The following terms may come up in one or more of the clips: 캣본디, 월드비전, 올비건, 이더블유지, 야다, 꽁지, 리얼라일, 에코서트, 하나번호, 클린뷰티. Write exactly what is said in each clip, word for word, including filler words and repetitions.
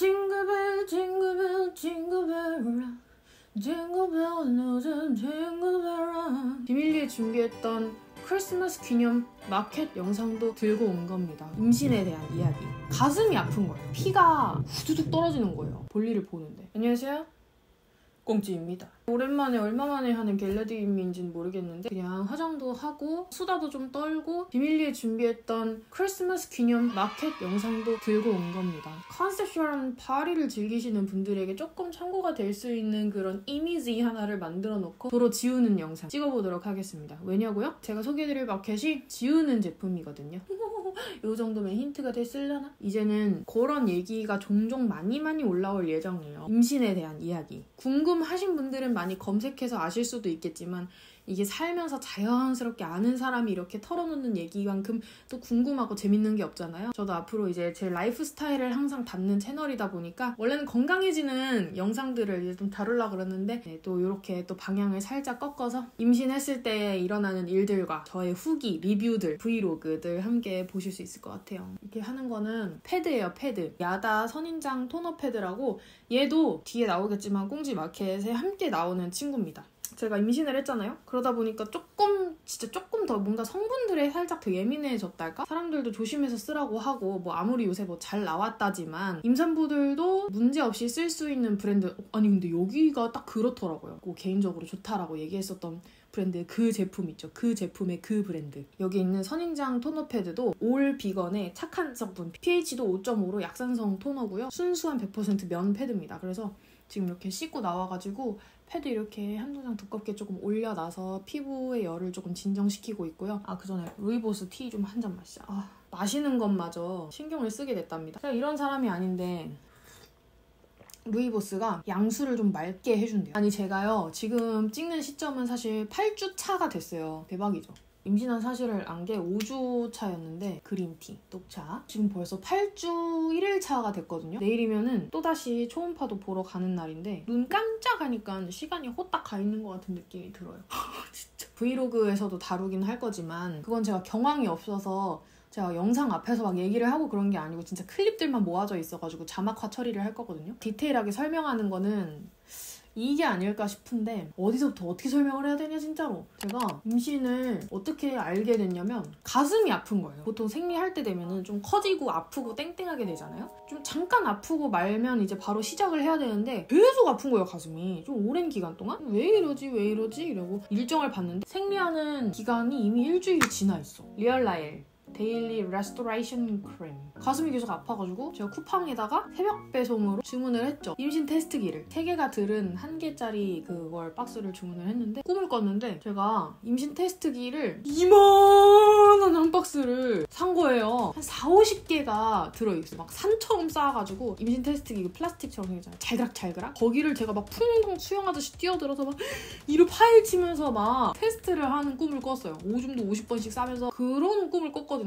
징글벨 징글벨 징글벨 징글벨 노즘 징글벨. 비밀리에 준비했던 크리스마스 기념 마켓 영상도 들고 온 겁니다. 임신에 대한 이야기. 가슴이 아픈 거예요. 피가 후두둑 떨어지는 거예요. 볼일을 보는데. 안녕하세요, 꽁지입니다. 오랜만에 얼마만에 하는 겟레디인지는 모르겠는데 그냥 화장도 하고 수다도 좀 떨고 비밀리에 준비했던 크리스마스 기념 마켓 영상도 들고 온 겁니다. 컨셉슈얼한 파리를 즐기시는 분들에게 조금 참고가 될 수 있는 그런 이미지 하나를 만들어 놓고 도로 지우는 영상 찍어보도록 하겠습니다. 왜냐고요? 제가 소개해드릴 마켓이 지우는 제품이거든요. 이 정도면 힌트가 됐을라나? 이제는 그런 얘기가 종종 많이 많이 올라올 예정이에요. 임신에 대한 이야기. 궁금하신 분들은 많이 검색해서 아실 수도 있겠지만 이게 살면서 자연스럽게 아는 사람이 이렇게 털어놓는 얘기만큼 또 궁금하고 재밌는 게 없잖아요. 저도 앞으로 이제 제 라이프 스타일을 항상 담는 채널이다 보니까 원래는 건강해지는 영상들을 이제 좀 다루려고 그랬는데 네, 또 이렇게 또 방향을 살짝 꺾어서 임신했을 때 일어나는 일들과 저의 후기, 리뷰들, 브이로그들 함께 보실 수 있을 것 같아요. 이렇게 하는 거는 패드예요, 패드. 야다 선인장 토너 패드라고 얘도 뒤에 나오겠지만 꽁지 마켓에 함께 나오는 친구입니다. 제가 임신을 했잖아요. 그러다 보니까 조금 진짜 조금 더 뭔가 성분들에 살짝 더 예민해졌달까? 사람들도 조심해서 쓰라고 하고 뭐 아무리 요새 뭐 잘 나왔다지만 임산부들도 문제없이 쓸 수 있는 브랜드. 아니 근데 여기가 딱 그렇더라고요. 뭐 개인적으로 좋다라고 얘기했었던 브랜드 그 제품 있죠. 그 제품의 그 브랜드. 여기 있는 선인장 토너 패드도 올비건의 착한 성분 피에이치도 오 점 오로 약산성 토너고요. 순수한 백 퍼센트 면 패드입니다. 그래서 지금 이렇게 씻고 나와가지고 패드 이렇게 한두 장 두껍게 조금 올려놔서 피부의 열을 조금 진정시키고 있고요. 아, 그 전에 루이보스 티 좀 한 잔 마시자. 아, 마시는 것마저 신경을 쓰게 됐답니다. 제가 이런 사람이 아닌데 루이보스가 양수를 좀 맑게 해준대요. 아니 제가요 지금 찍는 시점은 사실 팔 주 차가 됐어요. 대박이죠. 임신한 사실을 안 게 오 주 차였는데 그린티, 녹차 지금 벌써 팔 주 일 일 차가 됐거든요. 내일이면은 또다시 초음파도 보러 가는 날인데 눈 깜짝하니까 시간이 호딱 가 있는 것 같은 느낌이 들어요. 진짜 브이로그에서도 다루긴 할 거지만 그건 제가 경황이 없어서 제가 영상 앞에서 막 얘기를 하고 그런 게 아니고 진짜 클립들만 모아져 있어가지고 자막화 처리를 할 거거든요. 디테일하게 설명하는 거는 이게 아닐까 싶은데 어디서부터 어떻게 설명을 해야 되냐 진짜로. 제가 임신을 어떻게 알게 됐냐면 가슴이 아픈 거예요. 보통 생리할 때 되면은 좀 커지고 아프고 땡땡하게 되잖아요. 좀 잠깐 아프고 말면 이제 바로 시작을 해야 되는데 계속 아픈 거예요. 가슴이 좀 오랜 기간 동안 왜 이러지 왜 이러지 이러고 일정을 봤는데 생리하는 기간이 이미 일주일이 지나 있어. 리얼라일 데일리 레스토레이션 크림. 가슴이 계속 아파가지고 제가 쿠팡에다가 새벽 배송으로 주문을 했죠. 임신 테스트기를 세 개가 들은 한 개짜리 그걸 박스를 주문을 했는데 꿈을 꿨는데 제가 임신 테스트기를 이만한 한 박스를 산 거예요. 한 사오십 개가 들어있어요. 막 산처럼 쌓아가지고 임신 테스트기 플라스틱처럼 생겼잖아요. 잘그락잘그락. 거기를 제가 막 풍덩 수영하듯이 뛰어들어서 막 이로 파헤치면서 막 테스트를 하는 꿈을 꿨어요. 오줌도 오십 번씩 싸면서 그런 꿈을 꿨거든요.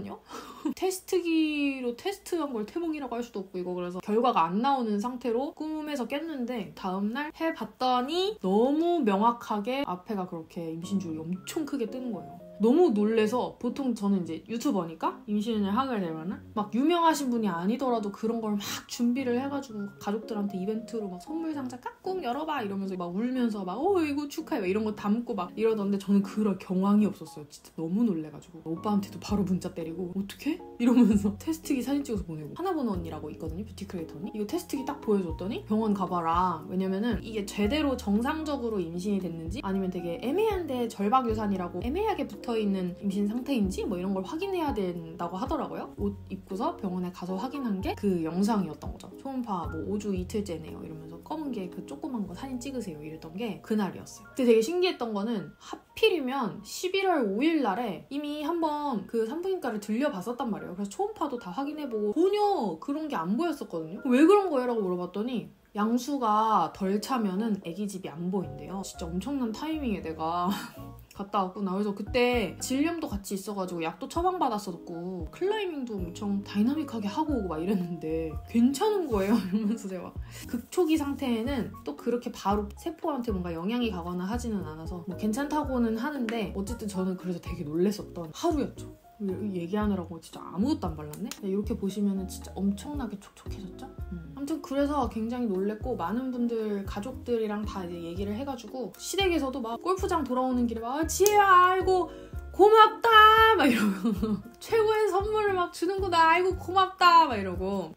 테스트기로 테스트한 걸 태몽이라고 할 수도 없고 이거 그래서 결과가 안 나오는 상태로 꿈에서 깼는데 다음날 해봤더니 너무 명확하게 앞에가 그렇게 임신줄이 엄청 크게 뜨는 거예요. 너무 놀래서 보통 저는 이제 유튜버니까 임신을 하게 되면은 막 유명하신 분이 아니더라도 그런 걸 막 준비를 해가지고 가족들한테 이벤트로 막 선물 상자 깍꿍 열어봐 이러면서 막 울면서 막 어 이거 축하해 이런 거 담고 막 이러던데 저는 그럴 경황이 없었어요. 진짜 너무 놀래가지고 오빠한테도 바로 문자 때리고 어떡해? 이러면서 테스트기 사진 찍어서 보내고. 하나번호 언니라고 있거든요. 뷰티 크리에이터 언니. 이거 테스트기 딱 보여줬더니 병원 가봐라. 왜냐면은 이게 제대로 정상적으로 임신이 됐는지 아니면 되게 애매한데 절박유산이라고 애매하게 붙어있는 임신 상태인지 뭐 이런 걸 확인해야 된다고 하더라고요. 옷 입고서 병원에 가서 확인한 게 그 영상이었던 거죠. 초음파 뭐 오 주 이틀째네요 이러면서 검은 게 그 조그만 거 사진 찍으세요 이랬던 게 그날이었어요. 근데 되게 신기했던 거는 하필이면 십일월 오일 날에 이미 한번 그 산부인과를 들려봤었단 말이에요. 그래서 초음파도 다 확인해보고 전혀 그런 게 안 보였었거든요. 왜 그런 거예요? 라고 물어봤더니 양수가 덜 차면은 아기집이 안 보인대요. 진짜 엄청난 타이밍에 내가 갔다 왔구나. 그래서 그때 질염도 같이 있어가지고 약도 처방받았었고 클라이밍도 엄청 다이나믹하게 하고 오고 막 이랬는데 괜찮은 거예요 이러면서 제가 극초기 상태에는 또 그렇게 바로 세포한테 뭔가 영향이 가거나 하지는 않아서 뭐 괜찮다고는 하는데 어쨌든 저는 그래서 되게 놀랬었던 하루였죠. 얘기하느라고 진짜 아무것도 안 발랐네? 이렇게 보시면은 진짜 엄청나게 촉촉해졌죠? 음. 아무튼 그래서 굉장히 놀랬고 많은 분들 가족들이랑 다 이제 얘기를 해가지고 시댁에서도 막 골프장 돌아오는 길에 막 지혜야 아이고 고맙다 막 이러고 최고의 선물을 막 주는구나 아이고 고맙다 막 이러고.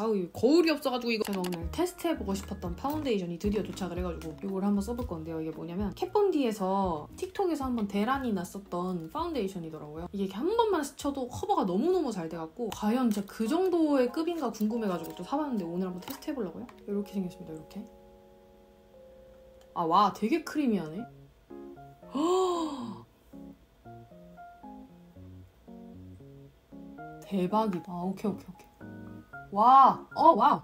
아우 거울이 없어가지고 이거 제가 오늘 테스트해보고 싶었던 파운데이션이 드디어 도착을 해가지고 이걸 한번 써볼 건데요. 이게 뭐냐면 캣본디에서 틱톡에서 한번 대란이 났었던 파운데이션이더라고요. 이게 한 번만 스쳐도 커버가 너무너무 잘 돼갖고 과연 진짜 그 정도의 급인가 궁금해가지고 또 사봤는데 오늘 한번 테스트해보려고요. 이렇게 생겼습니다. 이렇게. 아 와 되게 크리미하네. 허 대박이다. 아 오케이 오케이 오케이. 와! 어! 와!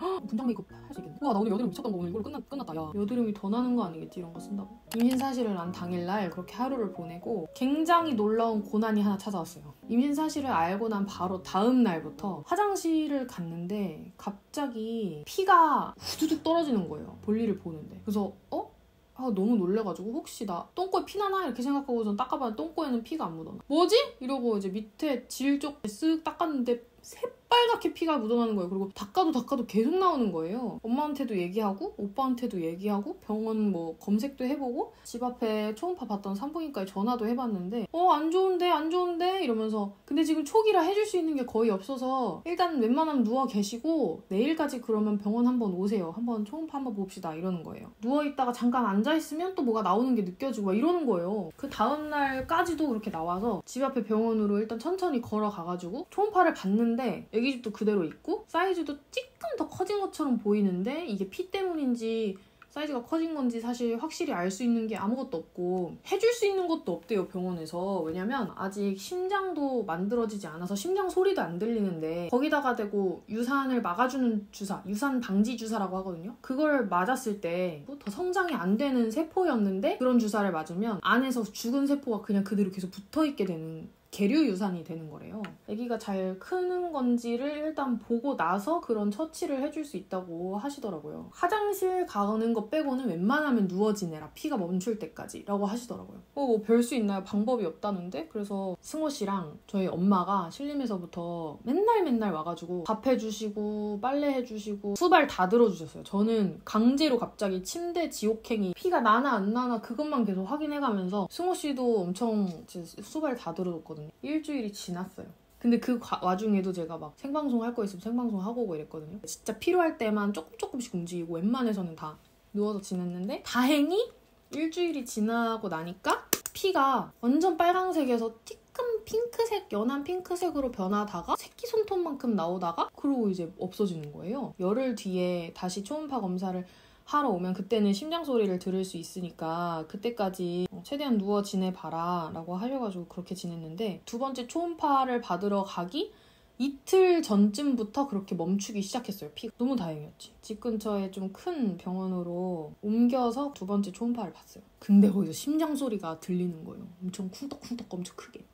헉! 분장 메이크업 할 수 있겠네. 우와 나 오늘 여드름 미쳤던 거 오늘 이걸로 끝났, 끝났다. 야 여드름이 더 나는 거 아니겠지 이런 거 쓴다고? 임신사실을 난 당일날 그렇게 하루를 보내고 굉장히 놀라운 고난이 하나 찾아왔어요. 임신사실을 알고 난 바로 다음 날부터 화장실을 갔는데 갑자기 피가 후두둑 떨어지는 거예요. 볼일을 보는데. 그래서 어? 아 너무 놀래가지고 혹시 나 똥꼬에 피나나? 이렇게 생각하고 전 닦아봤는데 똥꼬에는 피가 안 묻어나. 뭐지? 이러고 이제 밑에 질 쪽 쓱 닦았는데 새빨갛게 피가 묻어나는 거예요. 그리고 닦아도 닦아도 계속 나오는 거예요. 엄마한테도 얘기하고 오빠한테도 얘기하고 병원 뭐 검색도 해보고 집 앞에 초음파 봤던 산부인과에 전화도 해봤는데 어 안 좋은데 안 좋은데 이러면서 근데 지금 초기라 해줄 수 있는 게 거의 없어서 일단 웬만하면 누워 계시고 내일까지 그러면 병원 한번 오세요. 한번 초음파 한번 봅시다 이러는 거예요. 누워있다가 잠깐 앉아있으면 또 뭐가 나오는 게 느껴지고 막 이러는 거예요. 그 다음날까지도 그렇게 나와서 집 앞에 병원으로 일단 천천히 걸어가가지고 초음파를 봤는데 애기집도 그대로 있고 사이즈도 조금 더 커진 것처럼 보이는데 이게 피 때문인지 사이즈가 커진 건지 사실 확실히 알 수 있는 게 아무것도 없고 해줄 수 있는 것도 없대요 병원에서. 왜냐면 아직 심장도 만들어지지 않아서 심장 소리도 안 들리는데 거기다가 대고 유산을 막아주는 주사 유산 방지 주사라고 하거든요. 그걸 맞았을 때 더 성장이 안 되는 세포였는데 그런 주사를 맞으면 안에서 죽은 세포가 그냥 그대로 계속 붙어있게 되는 계류 유산이 되는 거래요. 아기가 잘 크는 건지를 일단 보고 나서 그런 처치를 해줄 수 있다고 하시더라고요. 화장실 가는 거 빼고는 웬만하면 누워 지내라. 피가 멈출 때까지 라고 하시더라고요. 어, 뭐 별 수 있나요? 방법이 없다는데? 그래서 승호 씨랑 저희 엄마가 신림에서부터 맨날 맨날 와가지고 밥 해주시고 빨래 해주시고 수발 다 들어주셨어요. 저는 강제로 갑자기 침대 지옥행이 피가 나나 안 나나 그것만 계속 확인해가면서 승호 씨도 엄청 수발 다 들어줬거든요. 일주일이 지났어요. 근데 그 와중에도 제가 막 생방송 할 거 있으면 생방송 하고 오고 이랬거든요. 진짜 필요할 때만 조금 조금씩 움직이고 웬만해서는 다 누워서 지냈는데 다행히 일주일이 지나고 나니까 피가 완전 빨강색에서 조금 핑크색, 연한 핑크색으로 변하다가 새끼손톱만큼 나오다가 그러고 이제 없어지는 거예요. 열흘 뒤에 다시 초음파 검사를 하러 오면 그때는 심장 소리를 들을 수 있으니까 그때까지 최대한 누워 지내봐라 라고 하셔가지고 그렇게 지냈는데 두 번째 초음파를 받으러 가기 이틀 전쯤부터 그렇게 멈추기 시작했어요. 피가 너무 다행이었지. 집 근처에 좀 큰 병원으로 옮겨서 두 번째 초음파를 봤어요. 근데 거기서 심장 소리가 들리는 거예요. 엄청 쿵덕쿵덕 엄청 크게.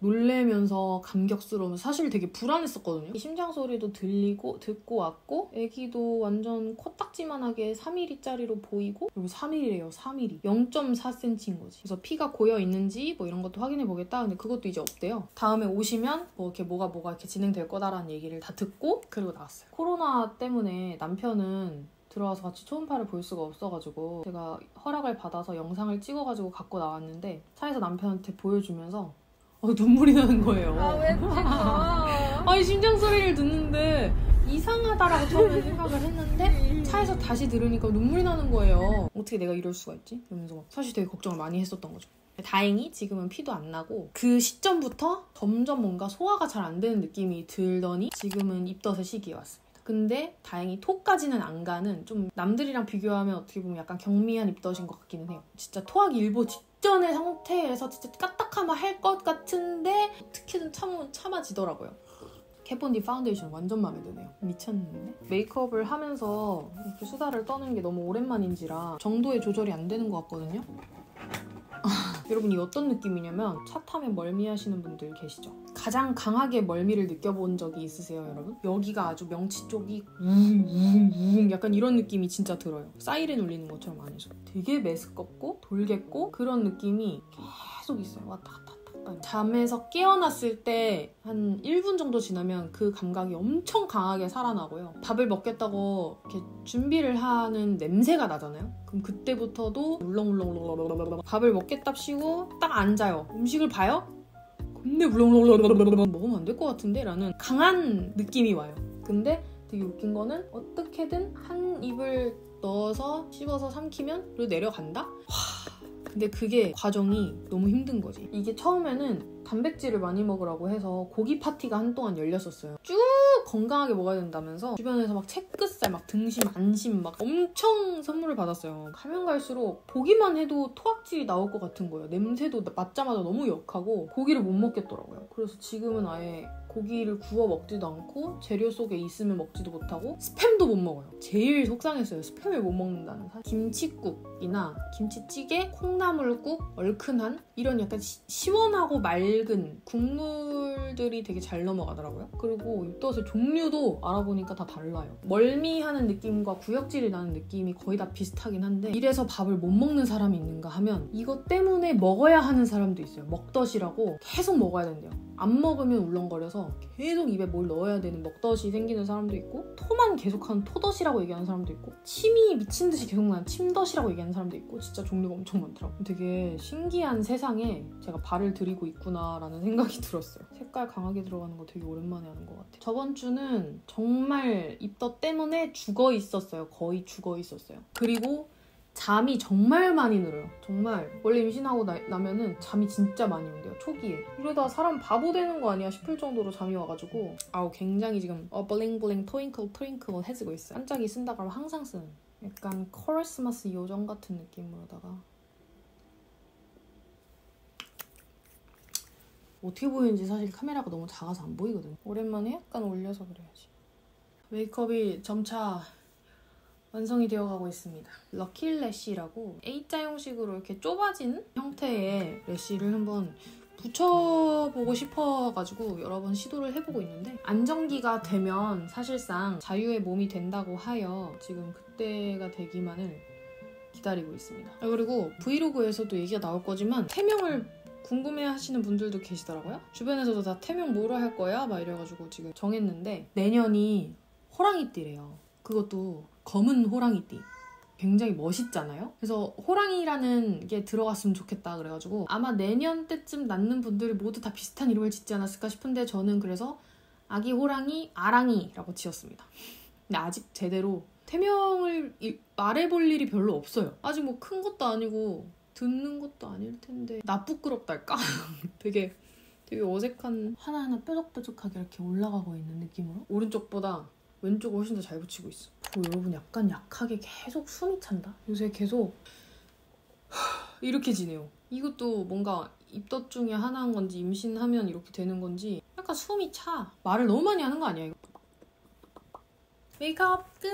놀래면서 감격스러우면서 사실 되게 불안했었거든요. 이 심장 소리도 들리고 듣고 왔고 애기도 완전 코딱지만하게 삼 밀리미터짜리로 보이고 그리고 삼 밀리미터래요. 삼 밀리미터. 영 점 사 센티미터인 거지. 그래서 피가 고여 있는지 뭐 이런 것도 확인해 보겠다. 근데 그것도 이제 없대요. 다음에 오시면 뭐 이렇게 뭐가 뭐가 이렇게 진행될 거다라는 얘기를 다 듣고 그리고 나왔어요. 코로나 때문에 남편은 들어와서 같이 초음파를 볼 수가 없어가지고 제가 허락을 받아서 영상을 찍어가지고 갖고 나왔는데 차에서 남편한테 보여주면서 어, 눈물이 나는 거예요. 아, 왜 찍어? 아니, 심장 소리를 듣는데 이상하다라고 처음에 생각을 했는데 차에서 다시 들으니까 눈물이 나는 거예요. 어떻게 내가 이럴 수가 있지? 이러면서 사실 되게 걱정을 많이 했었던 거죠. 다행히 지금은 피도 안 나고 그 시점부터 점점 뭔가 소화가 잘 안 되는 느낌이 들더니 지금은 입덧의 시기에 왔어요. 근데 다행히 토까지는 안 가는 좀 남들이랑 비교하면 어떻게 보면 약간 경미한 입덧인 것 같기는 해요. 진짜 토하기 일보 직전의 상태에서 진짜 까딱하마 할 것 같은데 어떻게든 참, 참아지더라고요. 캣본디 파운데이션 완전 마음에 드네요. 미쳤는데? 메이크업을 하면서 이렇게 수다를 떠는 게 너무 오랜만인지라 정도의 조절이 안 되는 것 같거든요. 여러분 이 어떤 느낌이냐면 차 타면 멀미하시는 분들 계시죠? 가장 강하게 멀미를 느껴본 적이 있으세요 여러분? 여기가 아주 명치 쪽이 우웅우웅 약간 이런 느낌이 진짜 들어요. 사이렌 울리는 것처럼 안에서 되게 메스껍고 돌겠고 그런 느낌이 계속 있어요. 왔다 갔다 잠에서 깨어났을 때 한 일 분 정도 지나면 그 감각이 엄청 강하게 살아나고요. 밥을 먹겠다고 이렇게 준비를 하는 냄새가 나잖아요. 그럼 그때부터도 울렁울렁울렁 밥을 먹겠답시고 딱 앉아요. 음식을 봐요? 근데 울렁울렁울렁 먹으면 안 될 것 같은데? 라는 강한 느낌이 와요. 근데 되게 웃긴 거는 어떻게든 한 입을 넣어서 씹어서 삼키면 그리고 내려간다? 근데 그게 과정이 너무 힘든 거지. 이게 처음에는 단백질을 많이 먹으라고 해서 고기 파티가 한동안 열렸었어요. 쭉 건강하게 먹어야 된다면서 주변에서 막 채끝살, 막 등심, 안심 막 엄청 선물을 받았어요. 가면 갈수록 보기만 해도 토악질이 나올 것 같은 거예요. 냄새도 맡자마자 너무 역하고 고기를 못 먹겠더라고요. 그래서 지금은 아예 고기를 구워 먹지도 않고 재료 속에 있으면 먹지도 못하고 스팸도 못 먹어요. 제일 속상했어요. 스팸을 못 먹는다는 사실. 김치국이나 김치찌개, 콩나물국, 얼큰한 이런 약간 시, 시원하고 맑은 국물들이 되게 잘 넘어가더라고요. 그리고 입덧의 종류도 알아보니까 다 달라요. 멀미하는 느낌과 구역질이 나는 느낌이 거의 다 비슷하긴 한데 이래서 밥을 못 먹는 사람이 있는가 하면 이것 때문에 먹어야 하는 사람도 있어요. 먹덧이라고 계속 먹어야 된대요. 안 먹으면 울렁거려서 계속 입에 뭘 넣어야 되는 먹덧이 생기는 사람도 있고 토만 계속하는 토덧이라고 얘기하는 사람도 있고 침이 미친 듯이 계속 나는 침덧이라고 얘기하는 사람도 있고 진짜 종류가 엄청 많더라고요. 되게 신기한 세상에 제가 발을 들이고 있구나 라는 생각이 들었어요. 색깔 강하게 들어가는 거 되게 오랜만에 하는 것 같아요. 저번 주는 정말 입덧 때문에 죽어 있었어요. 거의 죽어 있었어요. 그리고 잠이 정말 많이 늘어요. 정말 원래 임신하고 나, 나면은 잠이 진짜 많이 온대요. 초기에 이러다 사람 바보 되는 거 아니야 싶을 정도로 잠이 와가지고 아우 굉장히 지금 어 블링블링 토잉클 토잉클 해지고 있어요. 깜짝이 쓴다 그러면 항상 쓰는 약간 크리스마스 요정 같은 느낌으로다가 어떻게 보이는지 사실 카메라가 너무 작아서 안 보이거든요. 오랜만에 약간 올려서 그래야지. 메이크업이 점차 완성이 되어가고 있습니다. 럭키 래쉬라고 A자 형식으로 이렇게 좁아진 형태의 래쉬를 한번 붙여보고 싶어가지고 여러 번 시도를 해보고 있는데 안정기가 되면 사실상 자유의 몸이 된다고 하여 지금 그때가 되기만을 기다리고 있습니다. 그리고 브이로그에서도 얘기가 나올 거지만 태명을 궁금해하시는 분들도 계시더라고요. 주변에서도 다 태명 뭐로 할 거야? 막 이래가지고 지금 정했는데 내년이 호랑이띠래요. 그것도 검은 호랑이띠. 굉장히 멋있잖아요? 그래서 호랑이라는 게 들어갔으면 좋겠다 그래가지고 아마 내년 때쯤 낳는 분들이 모두 다 비슷한 이름을 짓지 않았을까 싶은데 저는 그래서 아기 호랑이 아랑이라고 지었습니다. 근데 아직 제대로 태명을 말해볼 일이 별로 없어요. 아직 뭐 큰 것도 아니고 듣는 것도 아닐 텐데 나 부끄럽달까? 되게 되게 어색한 하나하나 뾰족뾰족하게 이렇게 올라가고 있는 느낌으로 오른쪽보다 왼쪽을 훨씬 더 잘 붙이고 있어. 그리고 여러분 약간 약하게 계속 숨이 찬다? 요새 계속 이렇게 지내요. 이것도 뭔가 입덧 중에 하나인 건지 임신하면 이렇게 되는 건지 약간 숨이 차. 말을 너무 많이 하는 거 아니야 이거? 메이크업 끝!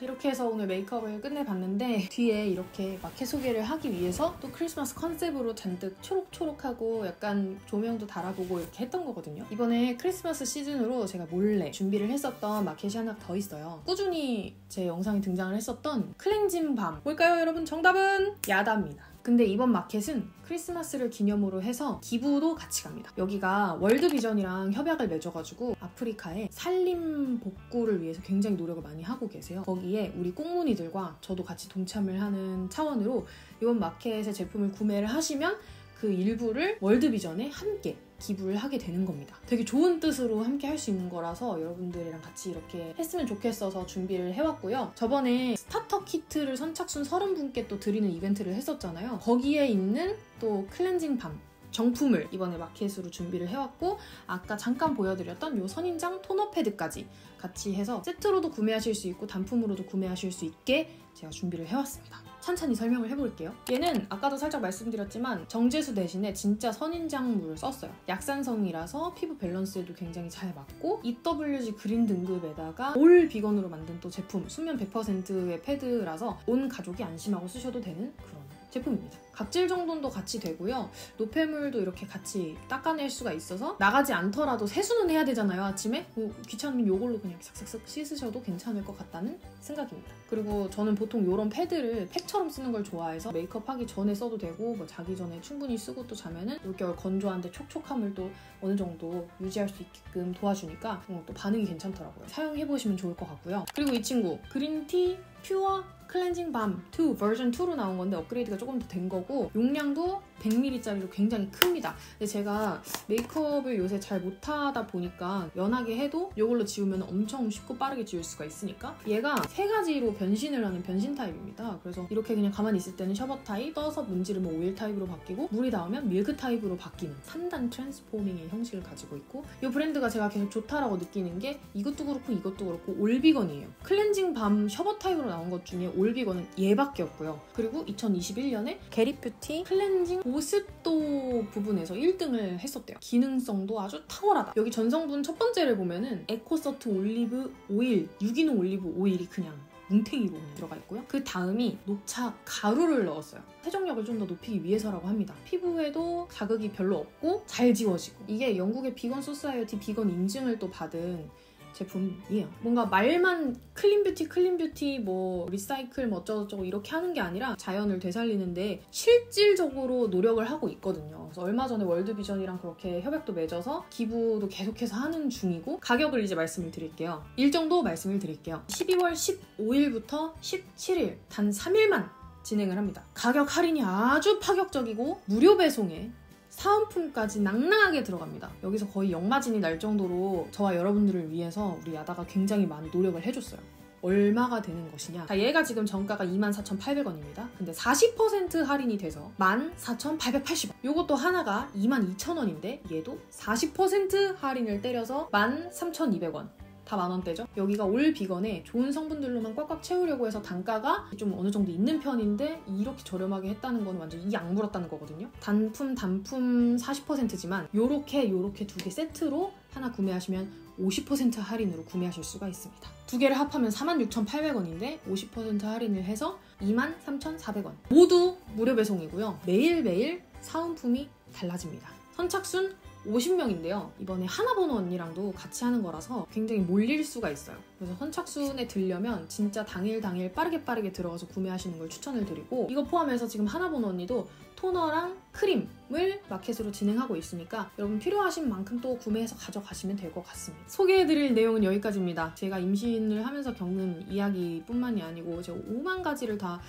이렇게 해서 오늘 메이크업을 끝내봤는데 뒤에 이렇게 마켓 소개를 하기 위해서 또 크리스마스 컨셉으로 잔뜩 초록초록하고 약간 조명도 달아보고 이렇게 했던 거거든요. 이번에 크리스마스 시즌으로 제가 몰래 준비를 했었던 마켓이 하나 더 있어요. 꾸준히 제 영상에 등장을 했었던 클렌징 밤. 뭘까요 여러분? 정답은 야다입니다. 근데 이번 마켓은 크리스마스를 기념으로 해서 기부도 같이 갑니다. 여기가 월드비전이랑 협약을 맺어가지고 아프리카의 산림 복구를 위해서 굉장히 노력을 많이 하고 계세요. 거기에 우리 꽁무니들과 저도 같이 동참을 하는 차원으로 이번 마켓에 제품을 구매를 하시면 그 일부를 월드비전에 함께 기부를 하게 되는 겁니다. 되게 좋은 뜻으로 함께 할 수 있는 거라서 여러분들이랑 같이 이렇게 했으면 좋겠어서 준비를 해왔고요. 저번에 스타터 키트를 선착순 삼십 분께 또 드리는 이벤트를 했었잖아요. 거기에 있는 또 클렌징 밤 정품을 이번에 마켓으로 준비를 해왔고, 아까 잠깐 보여드렸던 이 선인장 토너 패드까지 같이 해서 세트로도 구매하실 수 있고 단품으로도 구매하실 수 있게 제가 준비를 해왔습니다. 천천히 설명을 해볼게요. 얘는 아까도 살짝 말씀드렸지만 정제수 대신에 진짜 선인장물을 썼어요. 약산성이라서 피부 밸런스에도 굉장히 잘 맞고 이더블유지 그린 등급에다가 올비건으로 만든 또 제품, 수면 백 퍼센트의 패드라서 온 가족이 안심하고 쓰셔도 되는 그런 제품입니다. 각질 정돈도 같이 되고요. 노폐물도 이렇게 같이 닦아낼 수가 있어서 나가지 않더라도 세수는 해야 되잖아요, 아침에. 뭐 귀찮으면 이걸로 그냥 싹싹싹 씻으셔도 괜찮을 것 같다는 생각입니다. 그리고 저는 보통 이런 패드를 팩처럼 쓰는 걸 좋아해서 메이크업 하기 전에 써도 되고 뭐 자기 전에 충분히 쓰고 또 자면은 물결 건조한데 촉촉함을 또 어느 정도 유지할 수 있게끔 도와주니까 또 반응이 괜찮더라고요. 사용해보시면 좋을 것 같고요. 그리고 이 친구 그린티 퓨어 클렌징 밤 투 버전 투로 나온 건데 업그레이드가 조금 더 된 거고 용량도 백 밀리리터짜리로 굉장히 큽니다. 근데 제가 메이크업을 요새 잘 못하다 보니까 연하게 해도 이걸로 지우면 엄청 쉽고 빠르게 지울 수가 있으니까 얘가 세 가지로 변신을 하는 변신 타입입니다. 그래서 이렇게 그냥 가만히 있을 때는 셔벗 타입, 떠서 문지르면 오일 타입으로 바뀌고 물이 닿으면 밀크 타입으로 바뀌는 삼 단 트랜스포밍의 형식을 가지고 있고, 이 브랜드가 제가 계속 좋다라고 느끼는 게 이것도 그렇고 이것도 그렇고 올비건이에요. 클렌징 밤 셔벗 타입으로 나온 것 중에 올비건은 얘밖에 없고요. 그리고 이천이십일 년에 게리뷰티 클렌징 보습도 부분에서 일 등을 했었대요. 기능성도 아주 탁월하다. 여기 전성분 첫 번째를 보면은 에코서트 올리브 오일, 유기농 올리브 오일이 그냥 뭉탱이로 들어가 있고요. 그 다음이 녹차 가루를 넣었어요. 세정력을 좀 더 높이기 위해서라고 합니다. 피부에도 자극이 별로 없고 잘 지워지고, 이게 영국의 비건 소사이어티 비건 인증을 또 받은 제품이에요. 뭔가 말만 클린 뷰티 클린 뷰티 뭐 리사이클 뭐 어쩌고저쩌고 이렇게 하는 게 아니라 자연을 되살리는데 실질적으로 노력을 하고 있거든요. 그래서 얼마 전에 월드비전이랑 그렇게 협약도 맺어서 기부도 계속해서 하는 중이고, 가격을 이제 말씀을 드릴게요. 일정도 말씀을 드릴게요. 십이월 십오일부터 십칠일 단 삼 일만 진행을 합니다. 가격 할인이 아주 파격적이고 무료 배송에 사은품까지 낭낭하게 들어갑니다. 여기서 거의 역마진이 날 정도로 저와 여러분들을 위해서 우리 야다가 굉장히 많은 노력을 해줬어요. 얼마가 되는 것이냐. 자, 얘가 지금 정가가 이만 사천팔백 원입니다. 근데 사십 퍼센트 할인이 돼서 만 사천팔백팔십 원. 요것도 하나가 이만 이천 원인데 얘도 사십 퍼센트 할인을 때려서 만 삼천이백 원. 다 만원대죠? 여기가 올 비건에 좋은 성분들로만 꽉꽉 채우려고 해서 단가가 좀 어느 정도 있는 편인데 이렇게 저렴하게 했다는 건 완전 이 악물었다는 거거든요. 단품 단품 사십 퍼센트지만 요렇게 요렇게 두 개 세트로 하나 구매하시면 오십 퍼센트 할인으로 구매하실 수가 있습니다. 두 개를 합하면 사만 육천팔백 원인데 오십 퍼센트 할인을 해서 이만 삼천사백 원. 모두 무료 배송이고요. 매일매일 사은품이 달라집니다. 선착순 오십 명인데요. 이번에 하나번호 언니랑도 같이 하는 거라서 굉장히 몰릴 수가 있어요. 그래서 선착순에 들려면 진짜 당일 당일 빠르게 빠르게 들어가서 구매하시는 걸 추천을 드리고, 이거 포함해서 지금 하나번호 언니도 토너랑 크림을 마켓으로 진행하고 있으니까 여러분 필요하신 만큼 또 구매해서 가져가시면 될 것 같습니다. 소개해드릴 내용은 여기까지입니다. 제가 임신을 하면서 겪는 이야기뿐만이 아니고 제가 오만 가지를 다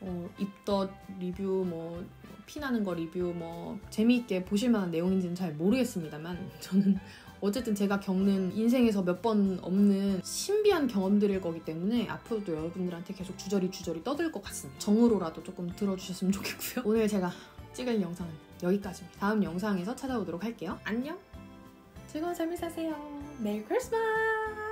어, 입덧 리뷰, 뭐 피나는 거 리뷰, 뭐 재미있게 보실 만한 내용인지는 잘 모르겠습니다만 저는 어쨌든 제가 겪는 인생에서 몇 번 없는 신비한 경험들일 거기 때문에 앞으로도 여러분들한테 계속 주저리 주저리 떠들 것 같습니다. 정으로라도 조금 들어주셨으면 좋겠고요. 오늘 제가 찍을 영상은 여기까지입니다. 다음 영상에서 찾아오도록 할게요. 안녕! 즐거운 삶을 사세요. 메리 크리스마스!